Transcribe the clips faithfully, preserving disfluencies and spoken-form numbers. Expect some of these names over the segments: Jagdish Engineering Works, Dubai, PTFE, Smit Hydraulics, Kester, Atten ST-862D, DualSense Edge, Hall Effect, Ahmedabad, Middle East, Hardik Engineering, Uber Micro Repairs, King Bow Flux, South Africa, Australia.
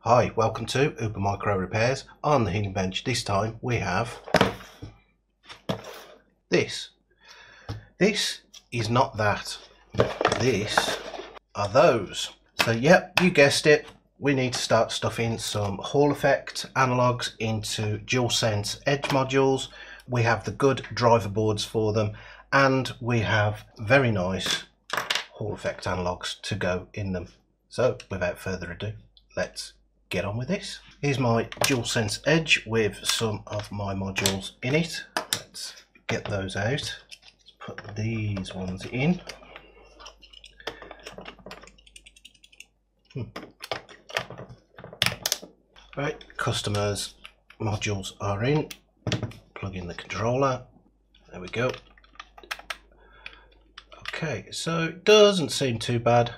Hi, welcome to Uber Micro Repairs. On the heating bench this time we have this. This is not that. This are those. So yep, you guessed it, we need to start stuffing some Hall Effect analogs into DualSense Edge modules. We have the good driver boards for them and we have very nice Hall Effect analogs to go in them. So without further ado, let's get on with this. Here's my DualSense Edge with some of my modules in it. Let's get those out. Let's put these ones in. Hmm. Right, customers' modules are in. Plug in the controller. There we go. Okay, so it doesn't seem too bad.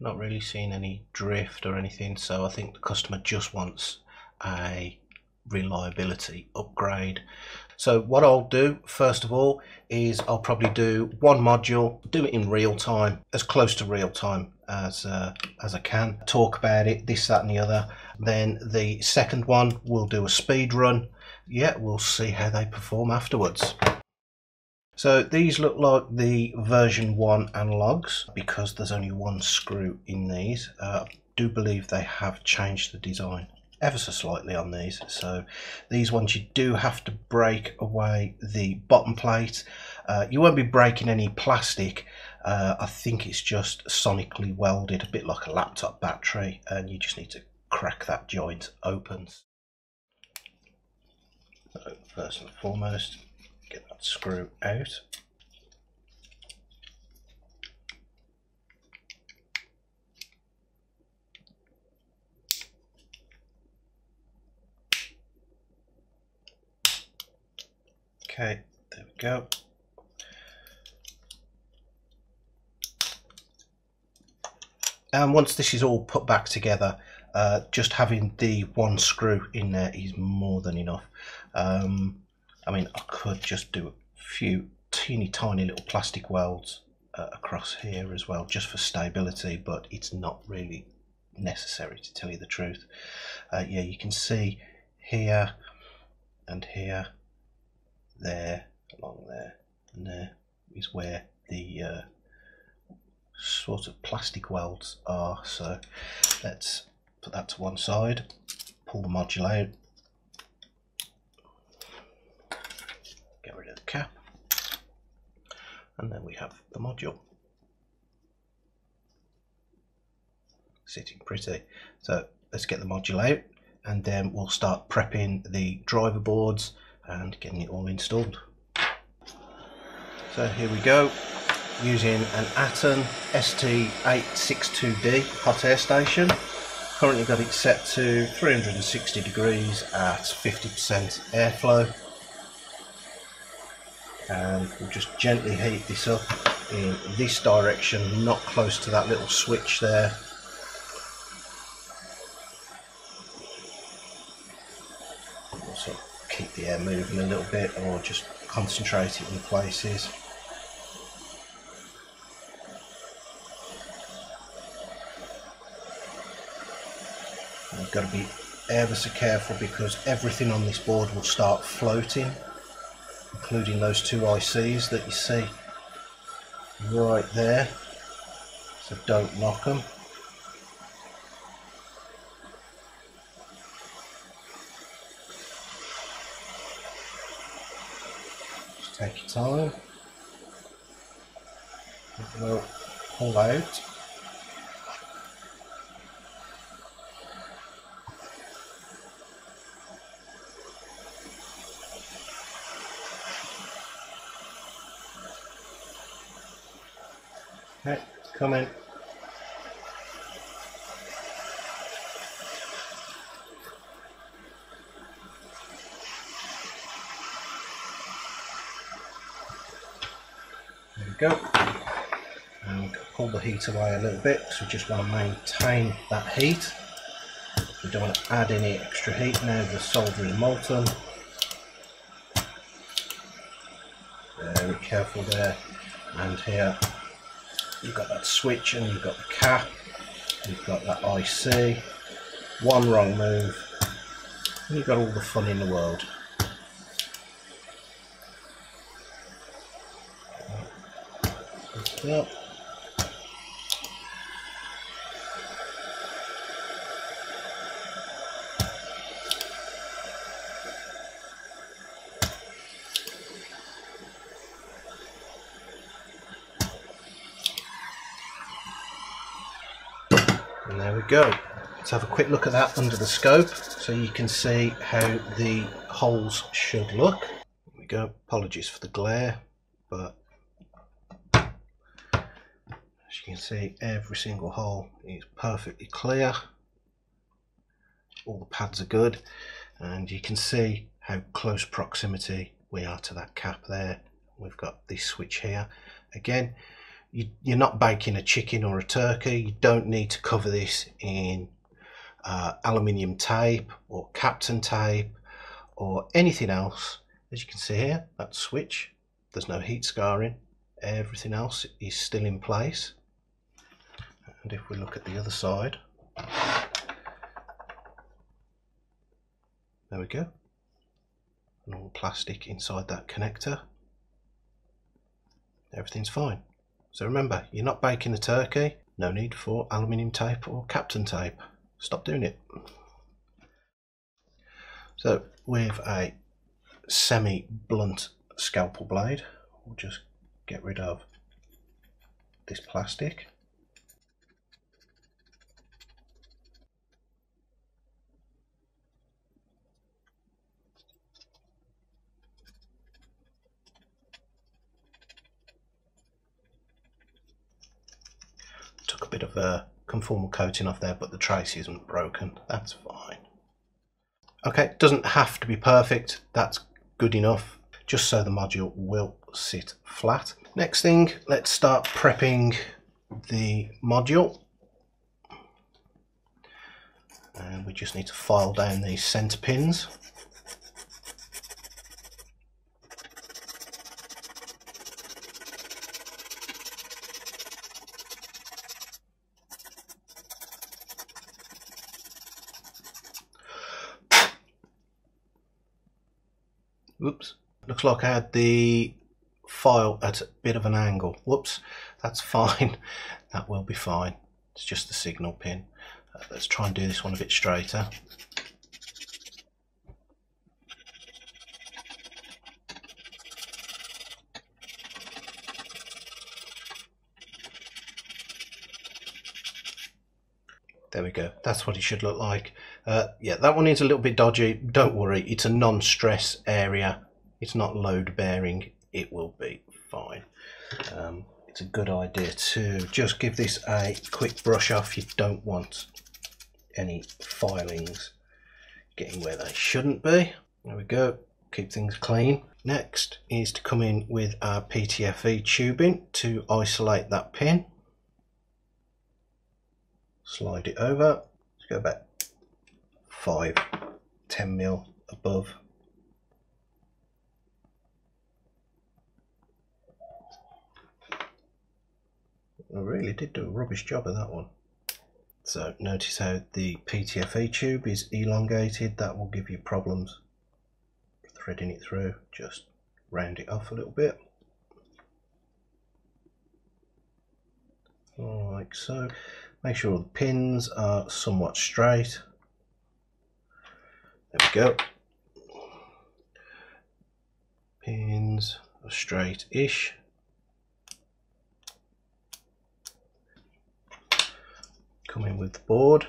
Not really seeing any drift or anything, so I think the customer just wants a reliability upgrade. So what I'll do first of all is I'll probably do one module, do it in real time, as close to real time as uh, as I can, talk about it, this, that and the other. Then the second one we'll do a speed run. Yeah, we'll see how they perform afterwards. So these look like the version one analogues because there's only one screw in these. Uh, I do believe they have changed the design ever so slightly on these. So these ones you do have to break away the bottom plate. Uh, you won't be breaking any plastic. Uh, I think it's just sonically welded, a bit like a laptop battery, and you just need to crack that joint open. So first and foremost, get that screw out. Okay, there we go. And once this is all put back together, uh, just having the one screw in there is more than enough. Um, I mean, I could just do a few teeny tiny little plastic welds uh, across here as well, just for stability, but it's not really necessary, to tell you the truth. Uh, yeah, you can see here and here, there, along there, and there is where the uh, sort of plastic welds are. So let's put that to one side, pull the module out, get rid of the cap, and then we have the module sitting pretty. So let's get the module out and then we'll start prepping the driver boards and getting it all installed. So here we go, using an Atten S T eight six two D hot air station. Currently got it set to three hundred sixty degrees at fifty percent airflow. And we'll just gently heat this up in this direction, not close to that little switch there. We'll sort of keep the air moving a little bit, or just concentrate it in places. And you've got to be ever so careful because everything on this board will start floating, including those two I Cs that you see right there, so don't knock them. Just take your time, it will pull out. Okay, come in. There we go. And we pull the heat away a little bit because we just want to maintain that heat. We don't want to add any extra heat now the solder is molten. Very careful there, and here you've got that switch and you've got the cap, you've got that I C. One wrong move and you've got all the fun in the world. Yep. And there we go. Let's have a quick look at that under the scope so you can see how the holes should look. There we go. Apologies for the glare, but as you can see, every single hole is perfectly clear, all the pads are good, and you can see how close proximity we are to that cap there. We've got this switch here. Again, you, you're not baking a chicken or a turkey, you don't need to cover this in uh, aluminium tape or captain tape or anything else. As you can see here, that switch, there's no heat scarring, everything else is still in place. And if we look at the other side, there we go, and all plastic inside that connector, everything's fine. So remember, you're not baking a turkey, no need for aluminium tape or captain tape, stop doing it. So with a semi blunt scalpel blade, we'll just get rid of this plastic. Took a bit of a conformal coating off there, but the trace isn't broken, that's fine. Okay, doesn't have to be perfect, that's good enough, just so the module will sit flat. Next thing, let's start prepping the module, and we just need to file down these center pins. Oops. Looks like I had the file at a bit of an angle. Whoops, that's fine. That will be fine. It's just the signal pin. Uh, let's try and do this one a bit straighter. There we go. That's what it should look like. Uh, yeah, that one is a little bit dodgy. Don't worry, it's a non-stress area. It's not load bearing, it will be fine. Um, it's a good idea to just give this a quick brush off. You don't want any filings getting where they shouldn't be. There we go, keep things clean. Next is to come in with our P T F E tubing to isolate that pin. Slide it over, let's go about five, ten mil above. I really did do a rubbish job of that one. So notice how the P T F E tube is elongated, that will give you problems threading it through. Just round it off a little bit, like so. Make sure the pins are somewhat straight. There we go. Pins are straight-ish. Come in with the board,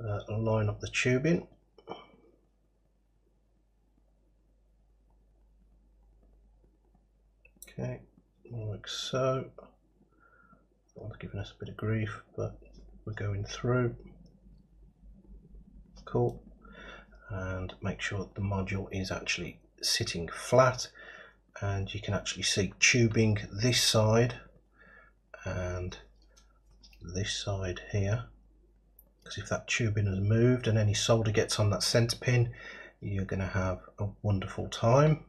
uh, line up the tubing. Okay, like so. That one's giving us a bit of grief, but we're going through. Cool. And make sure the module is actually sitting flat, and you can actually see tubing this side and this side here, because if that tubing has moved and any solder gets on that center pin, you're going to have a wonderful time.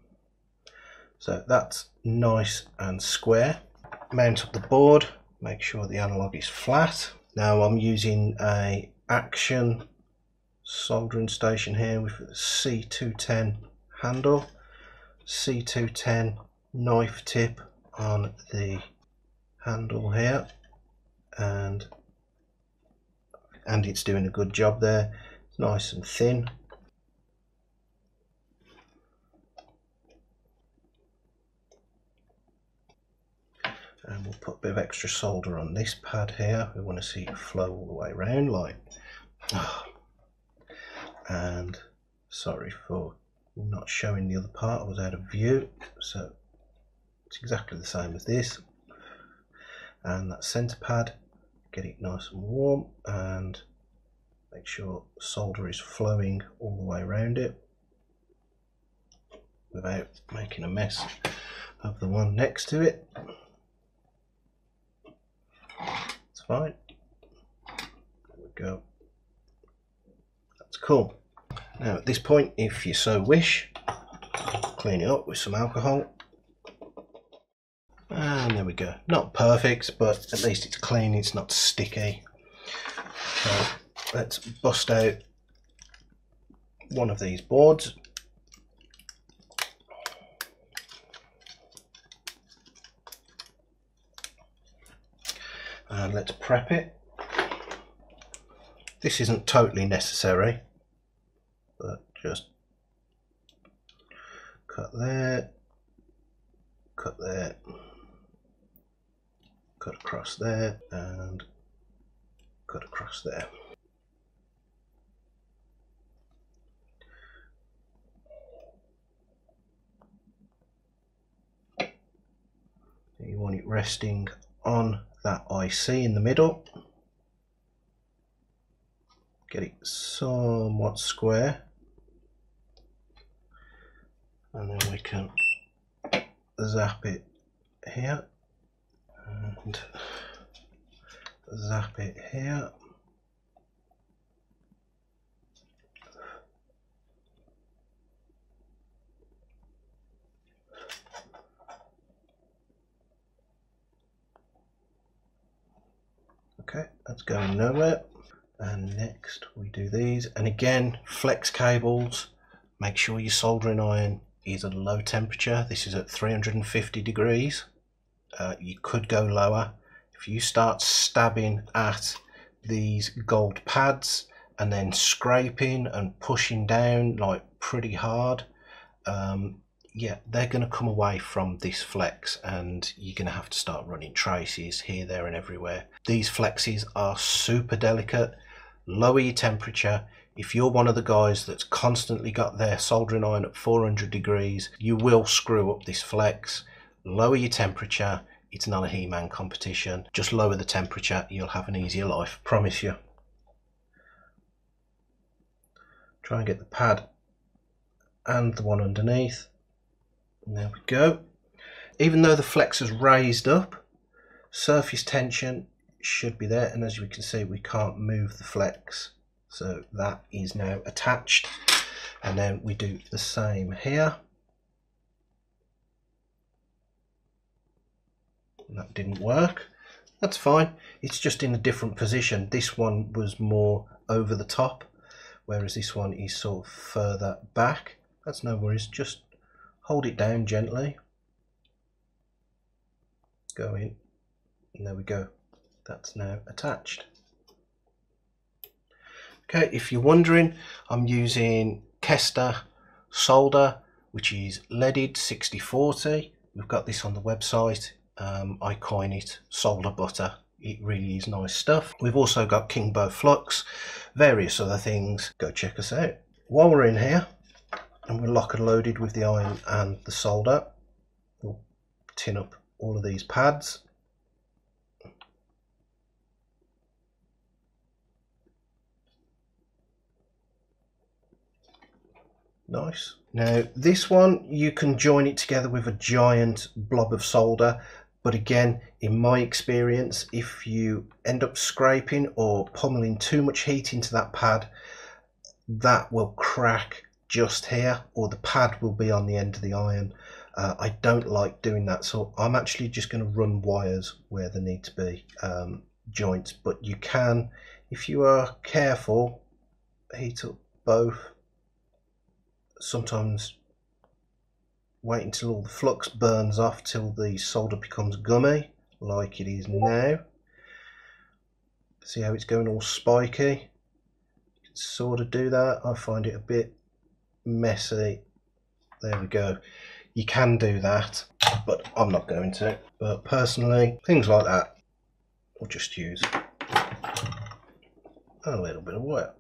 So that's nice and square. Mount up the board, make sure the analog is flat. Now I'm using a action soldering station here with a C two ten handle, C two ten knife tip on the handle here, and and it's doing a good job there. It's nice and thin. And we'll put a bit of extra solder on this pad here. We want to see it flow all the way around, like. And sorry for not showing the other part, I was out of view. So it's exactly the same as this. And that center pad, get it nice and warm, and make sure solder is flowing all the way around it without making a mess of the one next to it. It's fine. There we go. That's cool. Now at this point, if you so wish, clean it up with some alcohol. And there we go. Not perfect, but at least it's clean, it's not sticky. So let's bust out one of these boards. And let's prep it. This isn't totally necessary, but just cut there, cut there, cut across there, and cut across there. You want it resting on that I C in the middle. Get it somewhat square, and then we can zap it here, and zap it here, okay, that's going nowhere. And next we do these, and again, flex cables, make sure your soldering iron is at a low temperature. This is at three hundred fifty degrees. Uh, you could go lower. If you start stabbing at these gold pads and then scraping and pushing down like pretty hard, um, yeah, they're going to come away from this flex, and you're going to have to start running traces here, there and everywhere. These flexes are super delicate. Lower your temperature. If you're one of the guys that's constantly got their soldering iron at four hundred degrees, you will screw up this flex. Lower your temperature. It's not a He-Man competition. Just lower the temperature. You'll have an easier life, promise you. Try and get the pad and the one underneath. And there we go. Even though the flex has raised up, surface tension should be there, and as we can see, we can't move the flex, so that is now attached. And then we do the same here. That didn't work. That's fine. It's just in a different position. This one was more over the top, whereas this one is sort of further back. That's no worries. Just hold it down gently. Go in. And there we go. That's now attached. Okay, if you're wondering, I'm using Kester solder, which is leaded sixty forty. We've got this on the website. Um, I coin it solder butter. It really is nice stuff. We've also got King Bow Flux, various other things. Go check us out. While we're in here, and we're lock and loaded with the iron and the solder, we'll tin up all of these pads. Nice. Now this one, you can join it together with a giant blob of solder. But again, in my experience, if you end up scraping or pummeling too much heat into that pad, that will crack just here, or the pad will be on the end of the iron. Uh, I don't like doing that, so I'm actually just going to run wires where they need to be, um, joints. But you can, if you are careful, heat up both. Sometimes wait until all the flux burns off till the solder becomes gummy, like it is now. See how it's going all spiky? You can sort of do that. I find it a bit messy. There we go. You can do that, but I'm not going to. But personally, things like that, I'll just use a little bit of wire.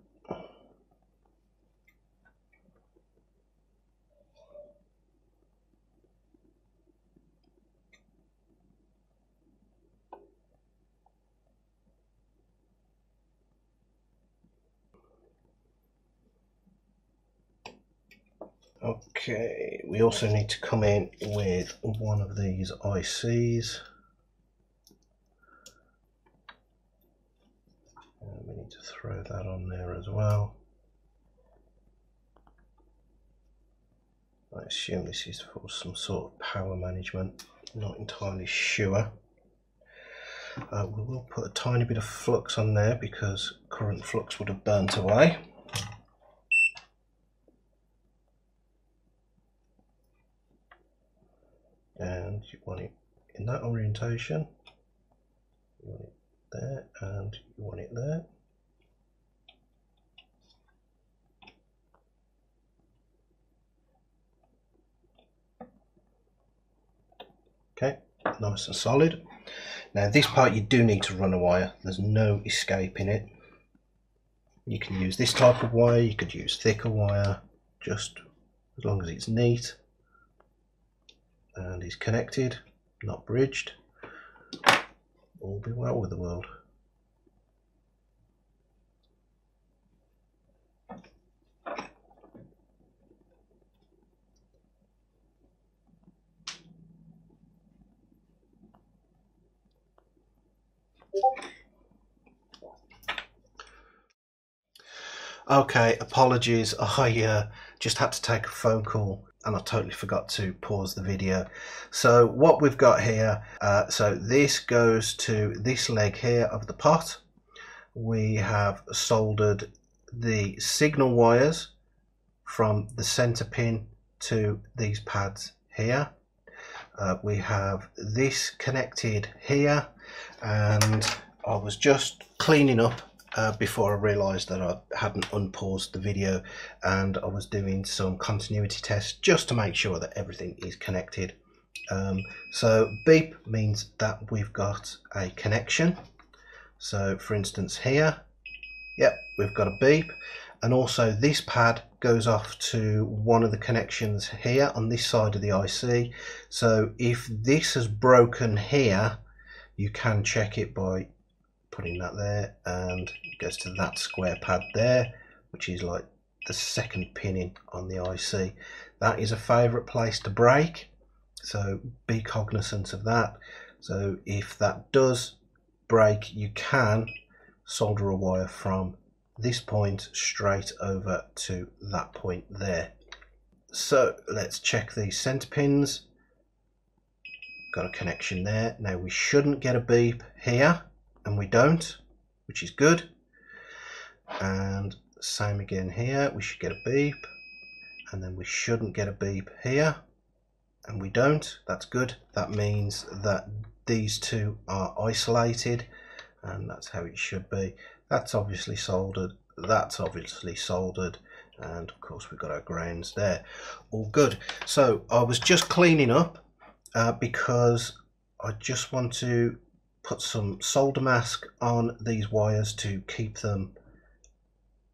Okay, we also need to come in with one of these I Cs. And we need to throw that on there as well. I assume this is for some sort of power management. Not entirely sure. Uh, we will put a tiny bit of flux on there because current flux would have burnt away. And you want it in that orientation, you want it there, and you want it there. Okay, nice and solid. Now this part you do need to run a wire, there's no escaping it. You can use this type of wire, you could use thicker wire, just as long as it's neat and is connected, not bridged. All be well with the world. Okay, apologies, I uh, just had to take a phone call and I totally forgot to pause the video. So what we've got here, uh, so this goes to this leg here of the pot. We have soldered the signal wires from the center pin to these pads here. Uh, we have this connected here, and I was just cleaning up Uh, before I realised that I hadn't unpaused the video, and I was doing some continuity tests just to make sure that everything is connected. Um, so beep means that we've got a connection. So for instance here, yep, we've got a beep, and also this pad goes off to one of the connections here on this side of the I C. So if this has broken here, you can check it by putting that there, and it goes to that square pad there, which is like the second pinning on the I C. That is a favourite place to break, so be cognizant of that. So if that does break, you can solder a wire from this point straight over to that point there. So let's check the centre pins. Got a connection there. Now we shouldn't get a beep here, and we don't, which is good. And same again here, we should get a beep, and then we shouldn't get a beep here, and we don't. That's good. That means that these two are isolated, and that's how it should be. That's obviously soldered, that's obviously soldered, and of course we've got our grounds there. All good. So I was just cleaning up uh, because I just want to put some solder mask on these wires to keep them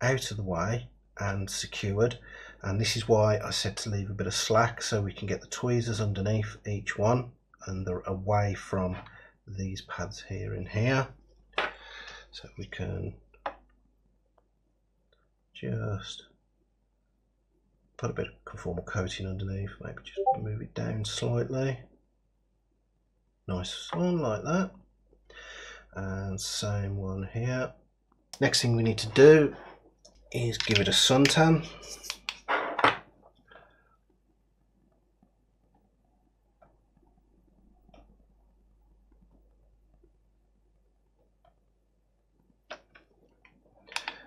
out of the way and secured, and this is why I said to leave a bit of slack so we can get the tweezers underneath each one, and they're away from these pads here and here, so we can just put a bit of conformal coating underneath, maybe just move it down slightly. nice on like that, and same one here. Next thing we need to do is give it a suntan.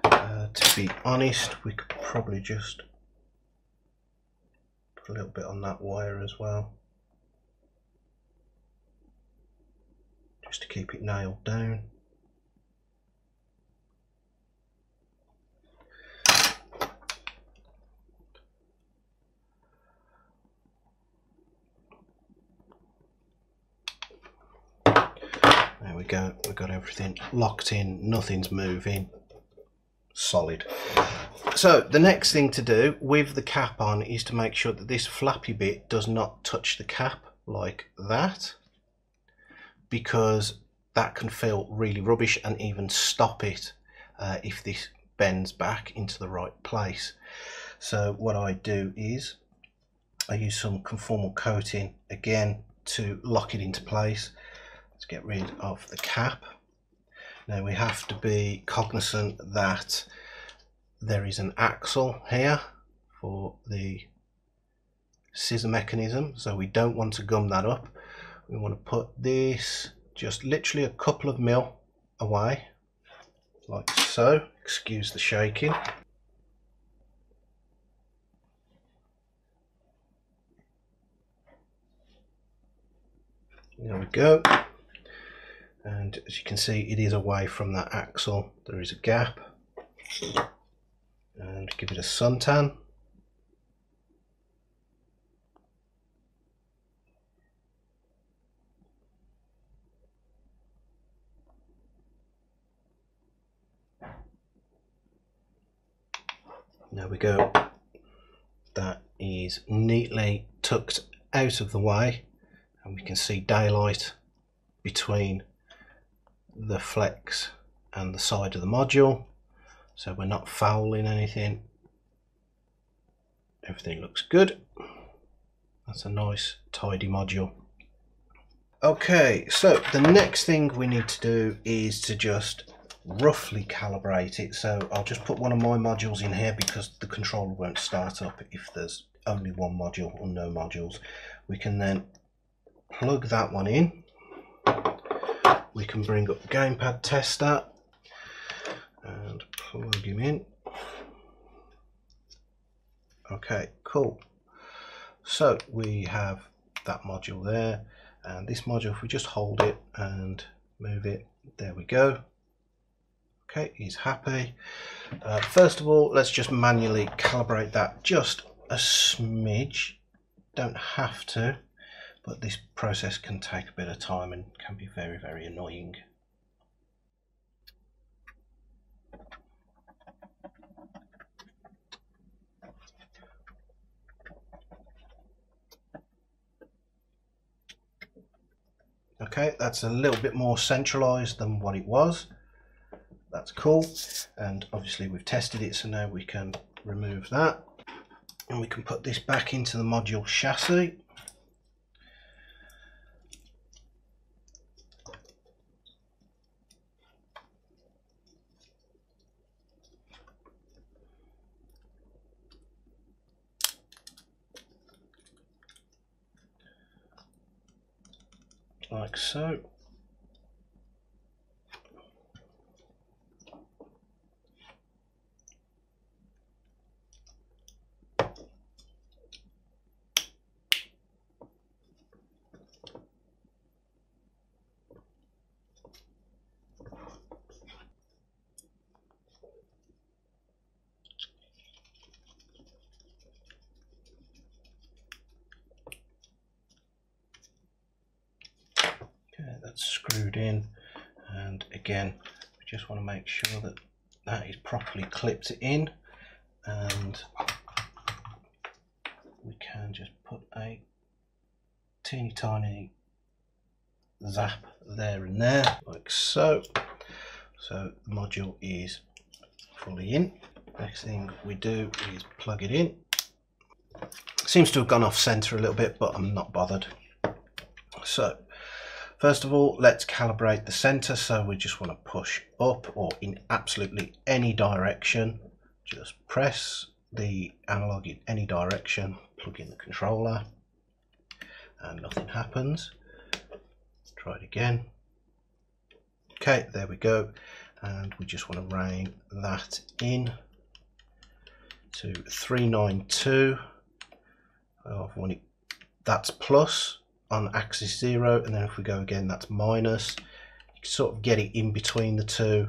Uh, to be honest, we could probably just put a little bit on that wire as well, just to keep it nailed down. There we go, we've got everything locked in, nothing's moving, solid. So the next thing to do with the cap on is to make sure that this flappy bit does not touch the cap like that, because that can feel really rubbish and even stop it uh, if this bends back into the right place. So what I do is I use some conformal coating again to lock it into place. Let's get rid of the cap. Now we have to be cognizant that there is an axle here for the scissor mechanism, so we don't want to gum that up. We want to put this just literally a couple of mil away, like so. Excuse the shaking. There we go. And as you can see, it is away from that axle. There is a gap. And give it a suntan. There we go, that is neatly tucked out of the way, and we can see daylight between the flex and the side of the module, so we're not fouling anything. Everything looks good. That's a nice tidy module. Okay, so the next thing we need to do is to just roughly calibrate it. So I'll just put one of my modules in here because the controller won't start up if there's only one module or no modules. We can then plug that one in. We can bring up the gamepad tester and plug him in. Okay, cool. So we have that module there, and this module, if we just hold it and move it, there we go. Okay, he's happy. Uh, first of all, let's just manually calibrate that just a smidge. Don't have to, but this process can take a bit of time and can be very, very annoying. Okay, that's a little bit more centralized than what it was. That's cool, and obviously we've tested it, so now we can remove that and we can put this back into the module chassis. Like so. That's screwed in, and again we just want to make sure that that is properly clipped in, and we can just put a teeny tiny zap there and there, like so. So the module is fully in. Next thing we do is plug it in. Seems to have gone off center a little bit, but I'm not bothered. So First of all, let's calibrate the center. So we just want to push up or in absolutely any direction. Just press the analog in any direction, plug in the controller, and nothing happens. Try it again. Okay, there we go. And we just want to rein that in to three ninety-two. Oh, when it, that's plus on axis zero, and then if we go again, that's minus. You can sort of get it in between the two.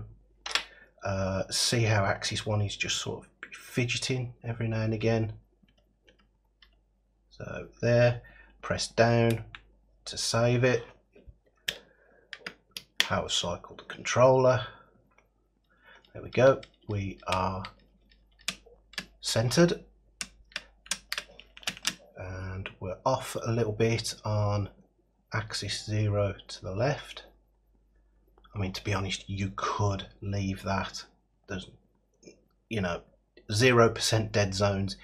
Uh, see how axis one is just sort of fidgeting every now and again. So there, press down to save it. Power cycle the controller. There we go. We are centered. And we're off a little bit on axis zero to the left. I mean, to be honest, you could leave that. There's, you know, zero percent dead zones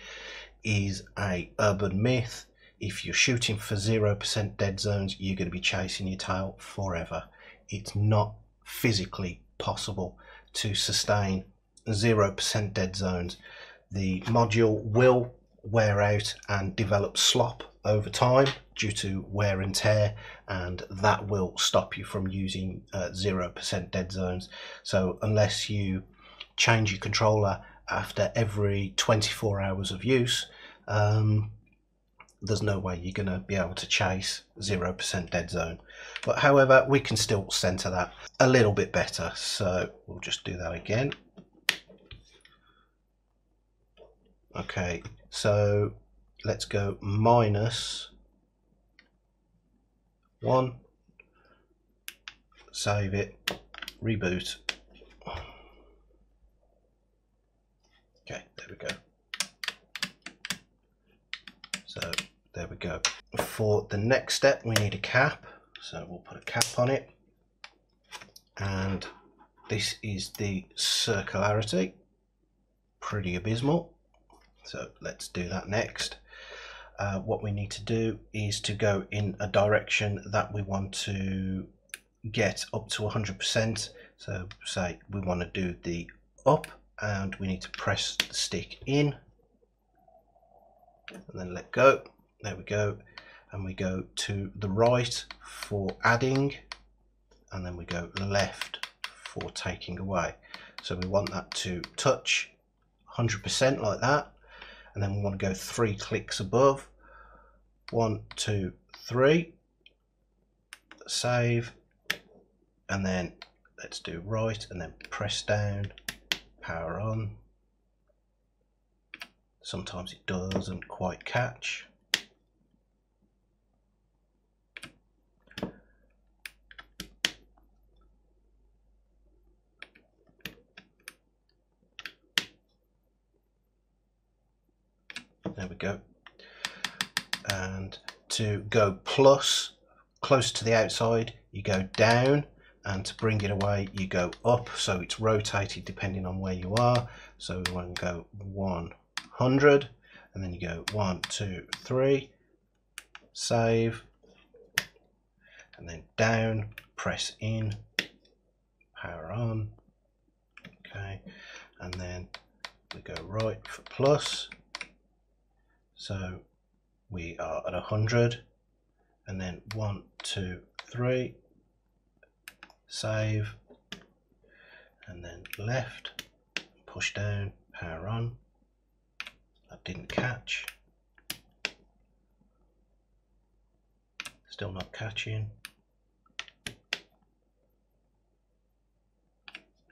is a urban myth. If you're shooting for zero percent dead zones, you're going to be chasing your tail forever. It's not physically possible to sustain zero percent dead zones. The module will wear out and develop slop over time due to wear and tear, and that will stop you from using uh, zero percent dead zones. So unless you change your controller after every twenty-four hours of use, um, there's no way you're going to be able to chase zero percent dead zone. But however, we can still center that a little bit better. So we'll just do that again. Okay, so let's go minus one, save it, reboot. Okay, there we go. So there we go. For the next step, we need a cap. So we'll put a cap on it. And this is the circularity. Pretty abysmal. So let's do that next. Uh, what we need to do is to go in a direction that we want to get up to one hundred percent. So say we want to do the up, and we need to press the stick in and then let go. There we go. And we go to the right for adding, and then we go left for taking away. So we want that to touch one hundred percent like that, and then we want to go three clicks above. One, two, three, save, and then let's do right, and then press down, power on. Sometimes it doesn't quite catch. There we go. And to go plus, close to the outside, you go down, and to bring it away, you go up. So it's rotated depending on where you are. So we want to go one, one hundred, and then you go one, two, three, save, and then down, press in, power on. Okay, and then we go right for plus, so we are at one hundred, and then one, two, three, save, and then left, push down, power on. That didn't catch. Still not catching.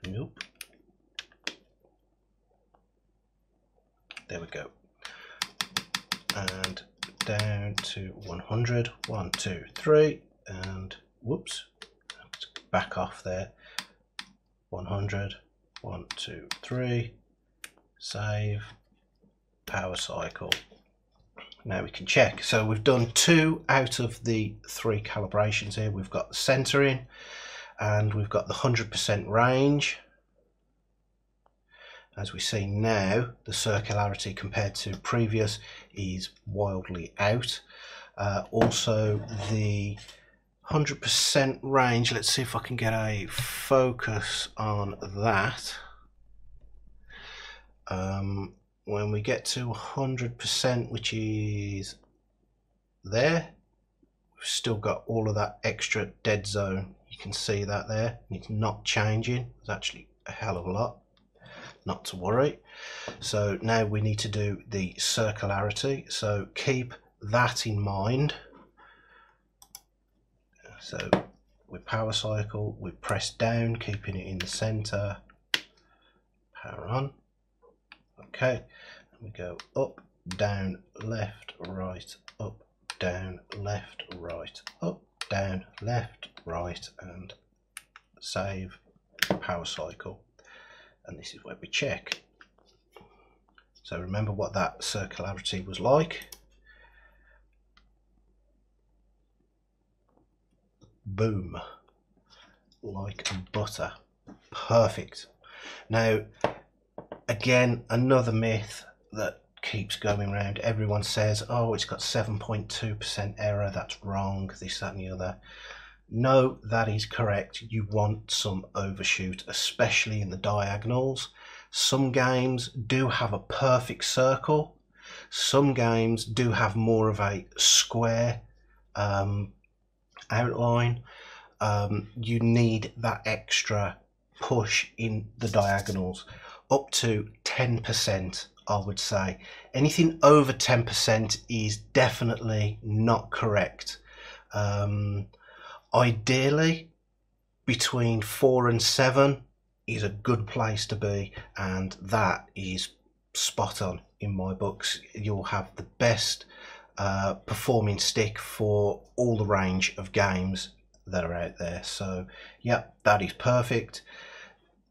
Nope. There we go. And down to one hundred. one, two, three, and whoops. Let's back off there. one hundred. one, two, three, save. Power cycle. Now we can check. So we've done two out of the three calibrations here. We've got the centering, and we've got the one hundred percent range. As we see now, the circularity compared to previous is wildly out. Uh, also, the one hundred percent range. Let's see if I can get a focus on that. Um, when we get to one hundred percent, which is there, we've still got all of that extra dead zone. You can see that there, and it's not changing. It's actually a hell of a lot, not to worry. So now we need to do the circularity, so keep that in mind. So with power cycle, we press down, keeping it in the center, power on. Okay, and we go up, down, left, right, up, down, left, right, up, down, left, right, and save, power cycle. And this is where we check. So remember what that circularity was like. Boom, like butter, perfect. Now again, another myth that keeps going around. Everyone says, oh, it's got seven point two percent error, that's wrong, this, that and the other. No, that is correct. You want some overshoot, especially in the diagonals. Some games do have a perfect circle, some games do have more of a square um, outline. Um, you need that extra push in the diagonals, up to ten percent. I would say anything over ten percent is definitely not correct. Um, ideally between four and seven is a good place to be, and that is spot on in my books. You'll have the best uh, performing stick for all the range of games that are out there. So yeah, that is perfect.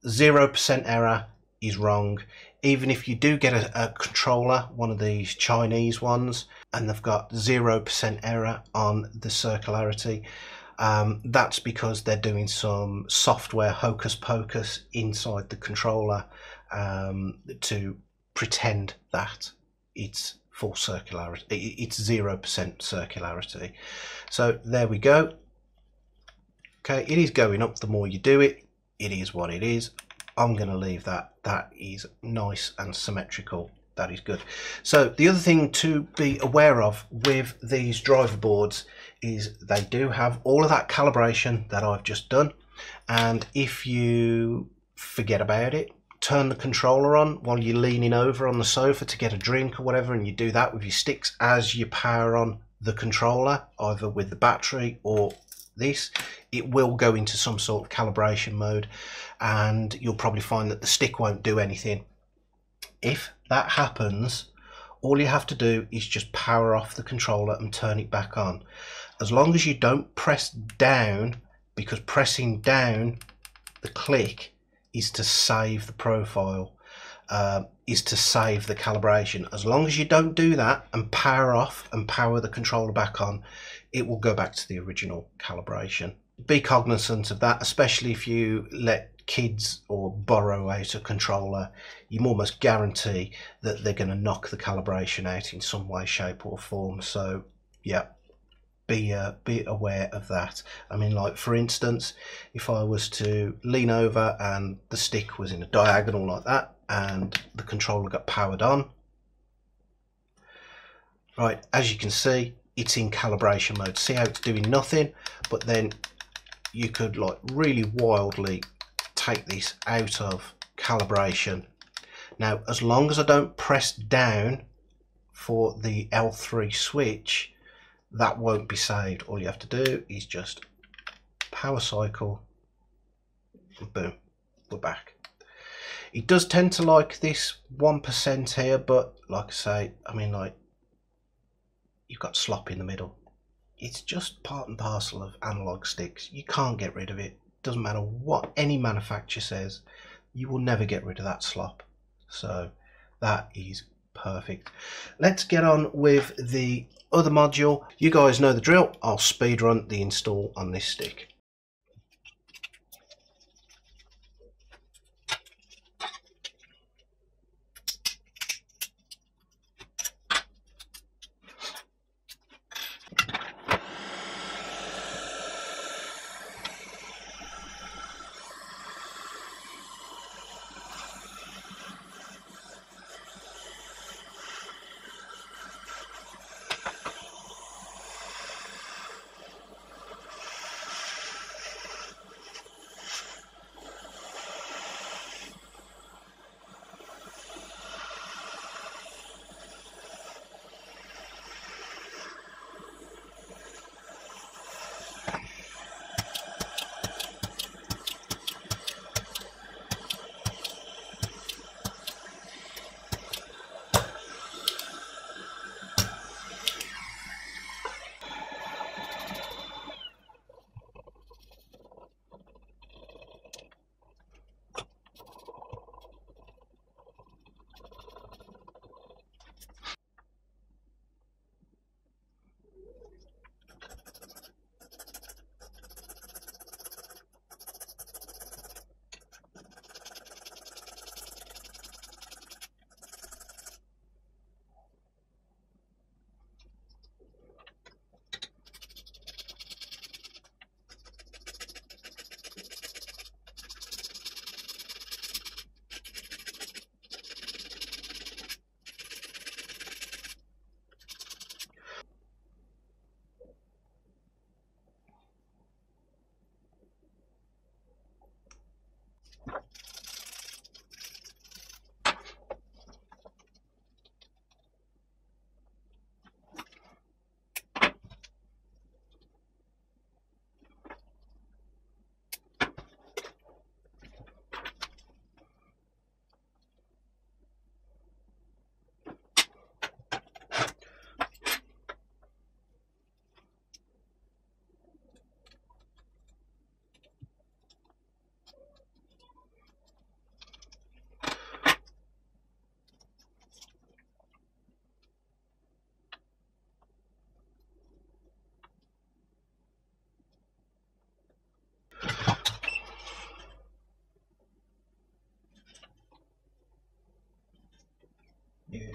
Zero percent error is wrong. Even if you do get a, a controller, one of these Chinese ones, and they've got zero percent error on the circularity, um, that's because they're doing some software hocus pocus inside the controller um, to pretend that it's full circularity, it's zero percent circularity. So there we go. Okay, it is going up the more you do it. It is what it is. I'm going to leave that. That is nice and symmetrical. That is good. So the other thing to be aware of with these driver boards is they do have all of that calibration that I've just done. And if you forget about it, turn the controller on while you're leaning over on the sofa to get a drink or whatever, and you do that with your sticks as you power on the controller, either with the battery or this, it will go into some sort of calibration mode, and you'll probably find that the stick won't do anything. If that happens, all you have to do is just power off the controller and turn it back on, as long as you don't press down, because pressing down the click is to save the profile, uh, is to save the calibration. As long as you don't do that and power off and power the controller back on, it will go back to the original calibration. Be cognizant of that, especially if you let kids or borrow out a controller. You almost guarantee that they're going to knock the calibration out in some way, shape or form. So yeah, be uh, be aware of that. I mean, like for instance, if I was to lean over and the stick was in a diagonal like that and the controller got powered on, right, as you can see, it's in calibration mode. See how it's doing nothing, but then you could like really wildly take this out of calibration. Now, as long as I don't press down for the L three switch, that won't be saved. All you have to do is just power cycle, and boom, we're back. It does tend to like this one percent here, but like I say, I mean, like, you've got slop in the middle. It's just part and parcel of analog sticks. You can't get rid of it. Doesn't matter what any manufacturer says, you will never get rid of that slop. So that is perfect. Let's get on with the other module. You guys know the drill. I'll speed run the install on this stick. used.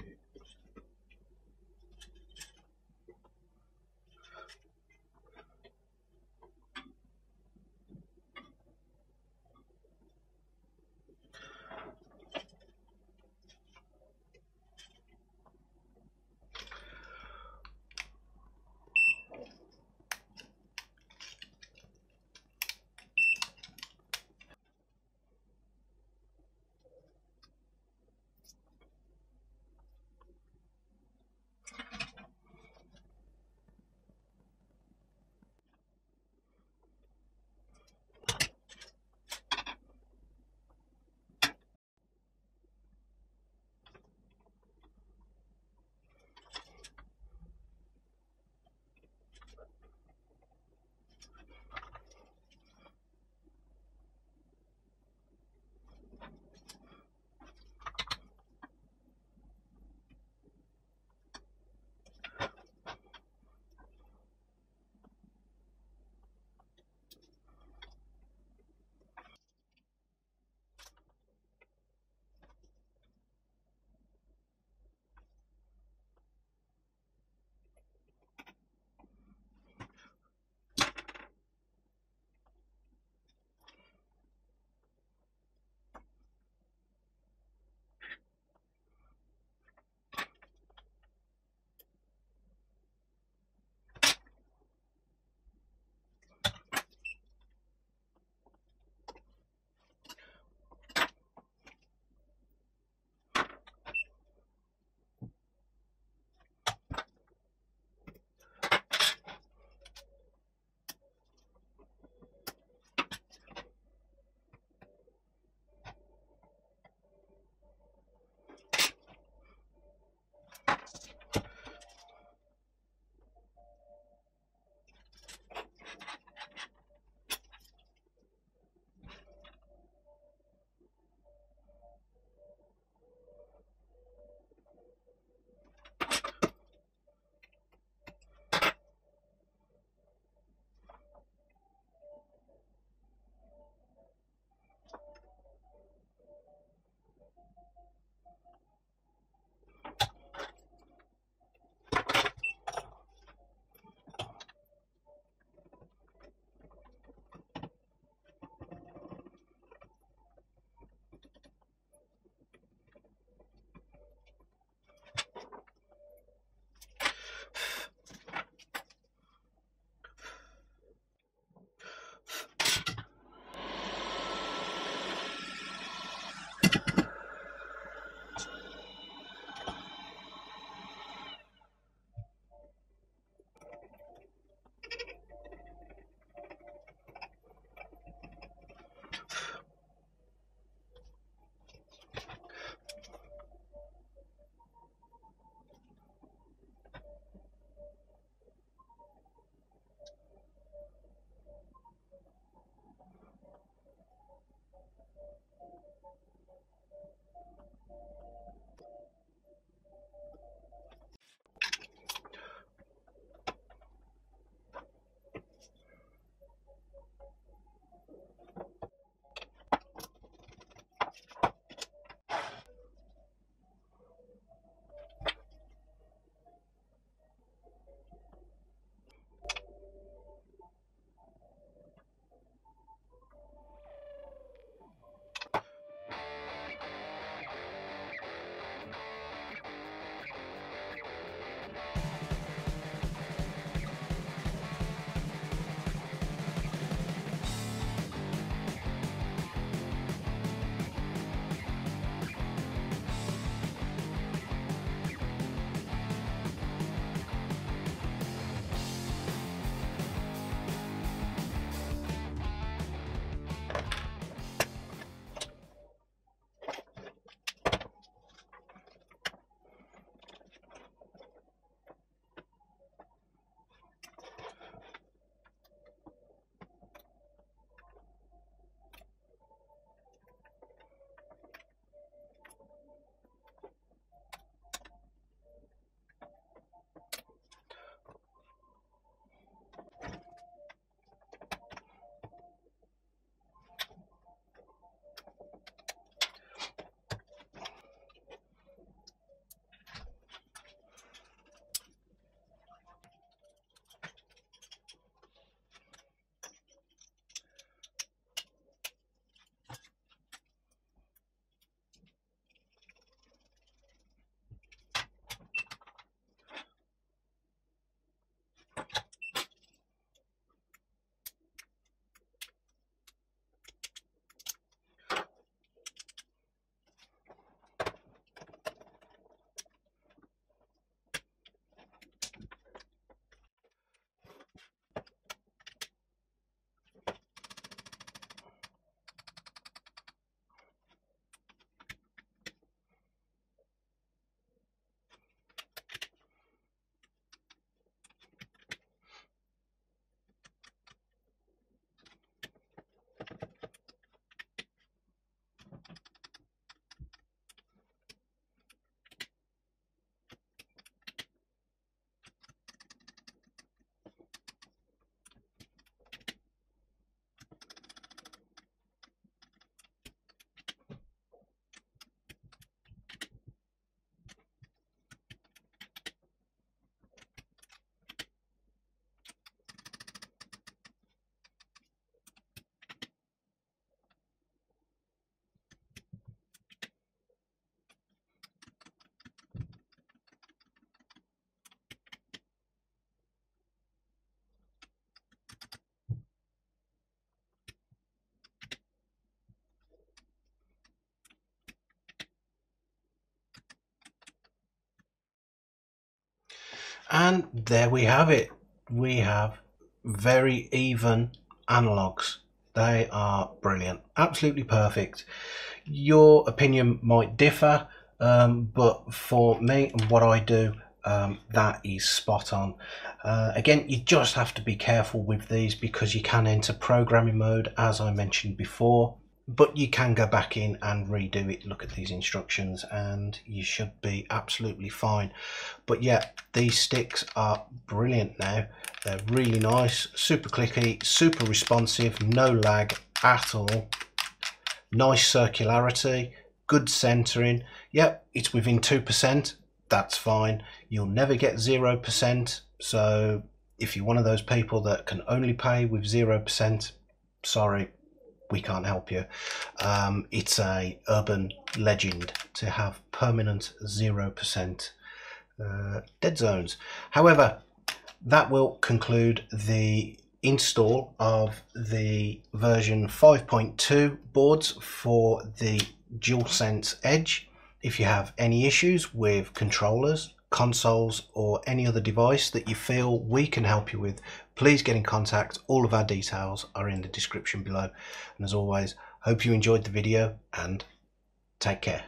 And there we have it. We have very even analogs. They are brilliant, absolutely perfect. Your opinion might differ, um, but for me and what I do, um, that is spot on. Uh, again, you just have to be careful with these because you can enter programming mode, as I mentioned before, but you can go back in and redo it, look at these instructions, and you should be absolutely fine. But yeah, these sticks are brilliant now. They're really nice, super clicky, super responsive, no lag at all. Nice circularity, good centering. Yep, it's within two percent, that's fine. You'll never get zero percent, so if you're one of those people that can only pay with zero percent, sorry, we can't help you. Um, it's a urban legend to have permanent zero percent uh, dead zones. However, that will conclude the install of the version five point two boards for the DualSense Edge. If you have any issues with controllers, consoles, or any other device that you feel we can help you with, please get in contact. All of our details are in the description below. And as always, hope you enjoyed the video and take care.